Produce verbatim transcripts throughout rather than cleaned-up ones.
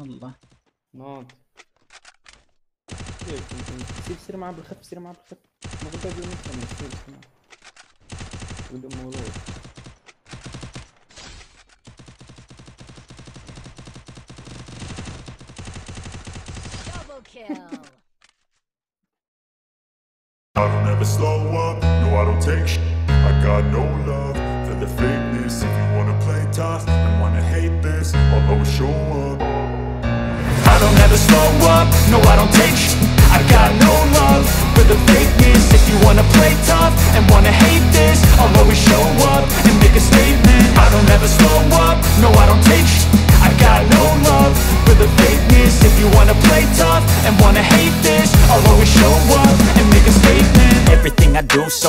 والله ناض. سير سير معاه بالخف، سير معاه بالخف. ما قلت لك نفهم سير سير معاه. قول لهم والله. دبل كيل. I don't ever slow up, no I don't take sh**. I got no love for the fakeness. If you wanna play tough and wanna hate this, I'll always show up. I don't ever slow up, no I don't take sh**. I got no love for the fakeness. If you wanna play tough and wanna hate this, I'll always show up and make a statement. I don't ever slow up, no I don't take sh**. I got no love for the fakeness. If you wanna play tough and wanna hate this, I'll always show up and make a statement. Everything I do, so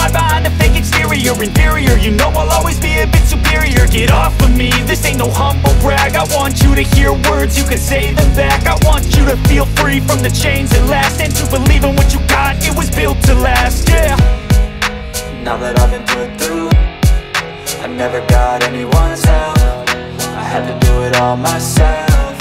hide behind a fake exterior. Inferior, you know I'll always be a bit superior. Get off of me, this ain't no humble brag. I want you to hear words, you can say them back. I want you to feel free from the chains that last, and to believe in what you got, it was built to last, yeah. Now that I've been put through, I never got anyone's help. I had to do it all myself.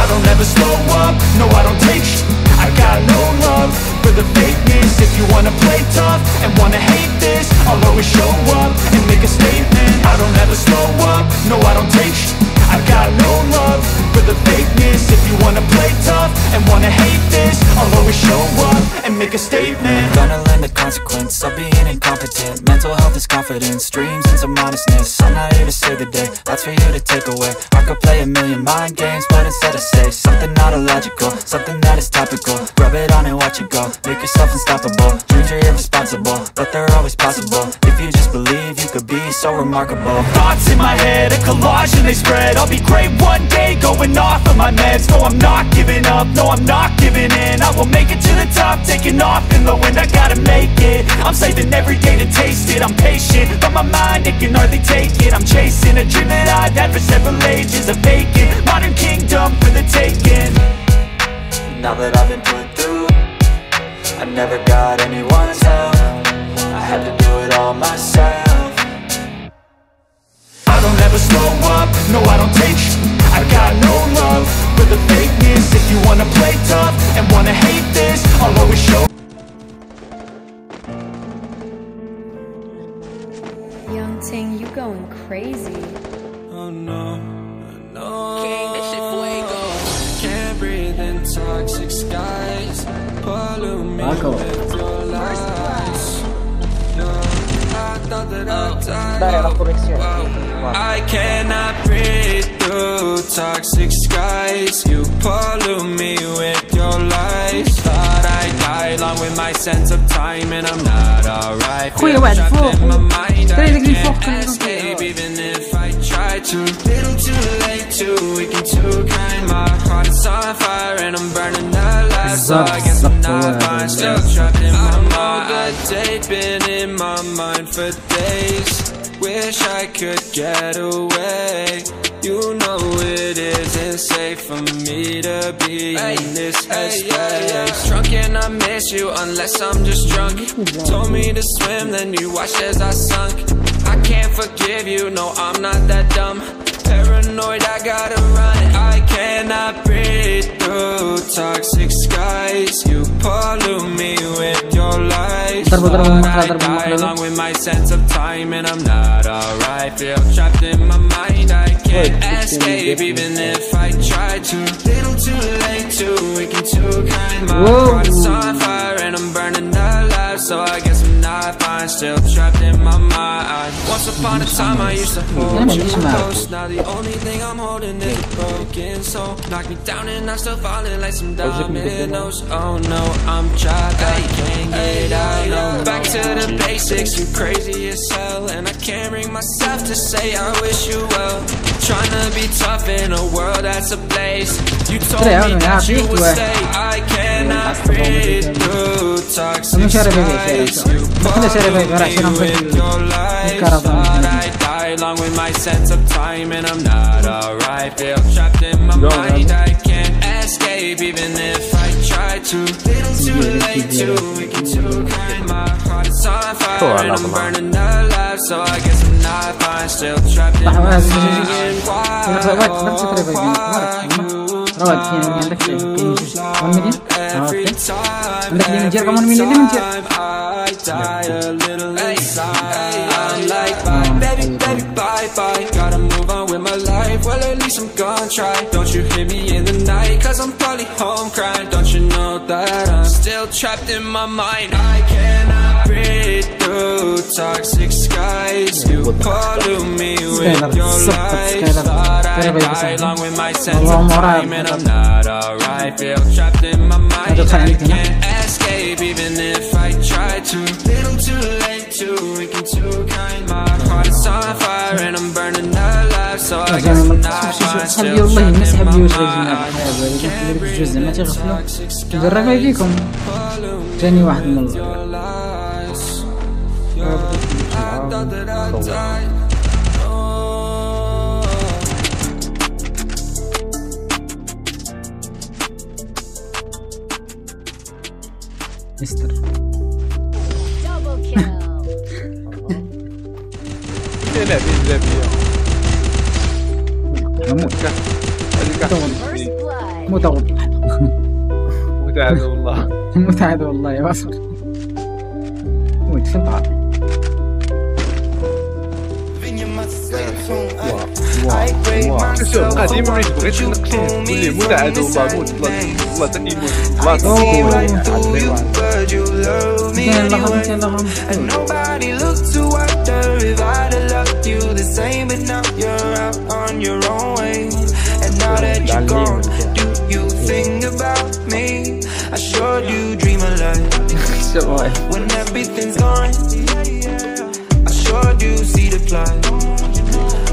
I don't ever slow up, no I don't take sh**. I got no love for the fakeness. If you wanna play tough and wanna hate this, I'll always show up and make a statement. I don't ever slow up, no I don't take sh**. I got no love for the fakeness. If you wanna play tough and wanna hate this, I'll always show up and make a statement. Gonna learn the consequence of being incompetent. Mental health is confidence, dreams into modestness. I'm not here to save the day, that's for you to take away. I could play a million mind games, but instead I say something not illogical, something that is topical. Rub it on and watch it go, make yourself unstoppable. Dreams are irresponsible, but they're always possible. If you just believe, you could be so remarkable. Thoughts in my head, a collage and they spread. I'll be great one day, going off of my meds. No, I'm not giving up, no I'm not giving in. I will make it to the top, taking off in the wind. I gotta make it, I'm saving every day to taste it. I'm patient, but my mind, it can hardly take it. I'm chasing a dream that I've had for several ages. A vacant, modern kingdom for the taking. Now that I've been put through, I never got anyone's help. I had to do it all myself. I don't ever slow up, no I don't take sh**. I got no love for the fakeness. If you wanna play tough and wanna hate this, I'll always show. Young Ting, you going crazy. Oh no, no. King, this shit fuego. Can't breathe in toxic skies. Polluted with your lies. No, I thought that I died. I cannot breathe through toxic skies. You pollute me with your lies. Thought I died along with my sense of time, and I'm not alright. Queer went for. Escape, even if I try to. Little too late, too weak and too kind. My heart is on fire and I'm burning alive. So I guess I'm not fine, still trapped in my mind. A day been in my mind for days. Wish I could get away. You know it isn't safe for me to be hey, in this hey, space yeah, yeah. Drunk and I miss you unless I'm just drunk. Told me to swim, then you watched as I sunk. I can't forgive you, no I'm not that dumb. Paranoid, I gotta run. I cannot breathe through toxic skies. You pollute me with your lies. I die along with my sense of time, and I'm not alright. Feel trapped in my mind, I can't escape even if I try to. Little too late, too weak and too kind. My heart is on fire and I'm burning alive. So I guess I'm not fine, still trapped in my mind. Once upon a time I used to hold you close. Now the only thing I'm holding is a broken soul. Knock me down and I'm still falling like some dominoes. Oh no, I'm trapped, I can't get out. Back to the basics, you crazy as hell. And I can't bring myself to say I wish you well. Trying to be tough in a world that's a place. You told me that you would stay. I can't انا شارب هيك شارب شارب هيك راح شرب في رواد كين عندك كين مليون عندك كين مليون كمان مليون مليون كين I'm not alright, feel trapped in my mind. I can't escape even if I try to. Little too late, too weak and too kind. My heart is on fire and I'm burning alive. So I guess I'm not fine, still trapped in my mind. I can't breathe in toxic skies. Your lies. I thought that I died. مستر لا لا لا موت موت موت عاد والله موت عاد والله يا بصر موت فين طار شوف قديم ريت بغيت نقتل ولي مو عاد وباموت والله تا كيموت لا تنقول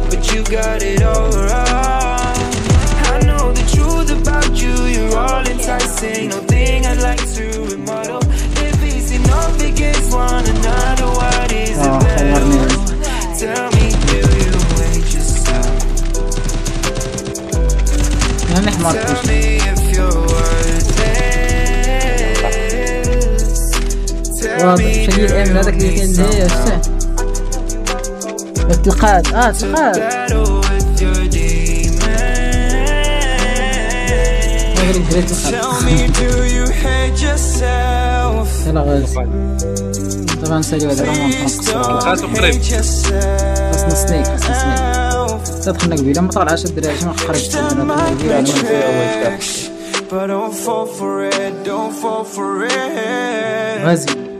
But you got it all right. I know the truth about you. You're all enticing. Nothing I'd like to remodel. If it's enough against one another, what is it better? Tell me, will you wait yourself? Tell me if you're worthless. Tell me if you're التقاد اه التقاد يلا غاز طبعا نسالي هذا الامر نقص تقريبا خاصنا سنيك خاصنا سنيك تدخلنا قبيله ما طلعش الدراري ما خرجت غازي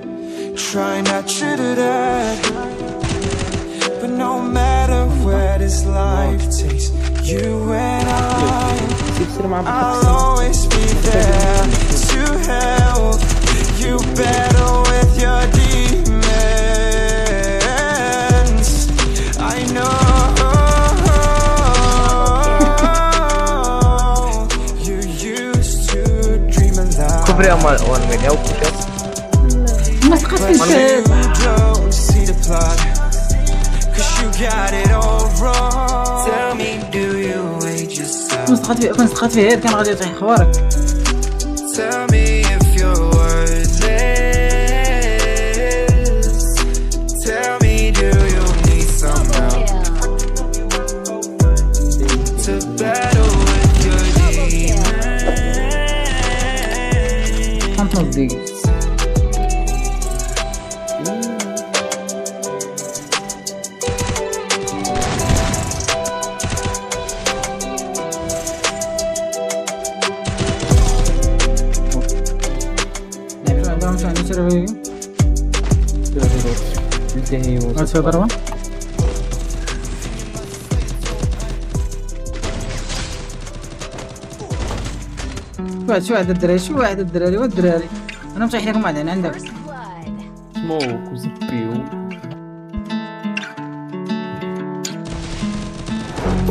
No matter where this life takes you and I, I'll always be there to help you battle with your demons. I know you used to dream a lot. Cover your mouth on me, help us. You got it all wrong. Tell me, do you wait yourself? Tell me if you're worthless. Tell me, do you need some help to battle with your demons? What's the other one? شو واحد الدراري شو واحد الدراري والدراري انا مصيح لكم بعدين عندك سموك وزبيو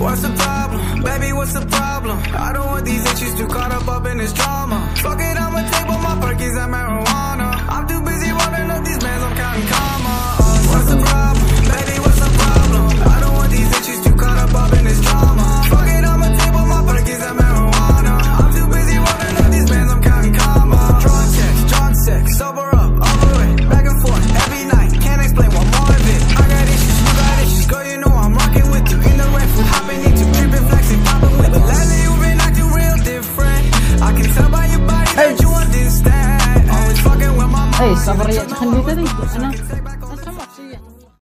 What's the problem? Baby, what's the problem? I don't want these issues to caught up up in this drama. Fuck it, I'm a table. صبري خليتها لي انا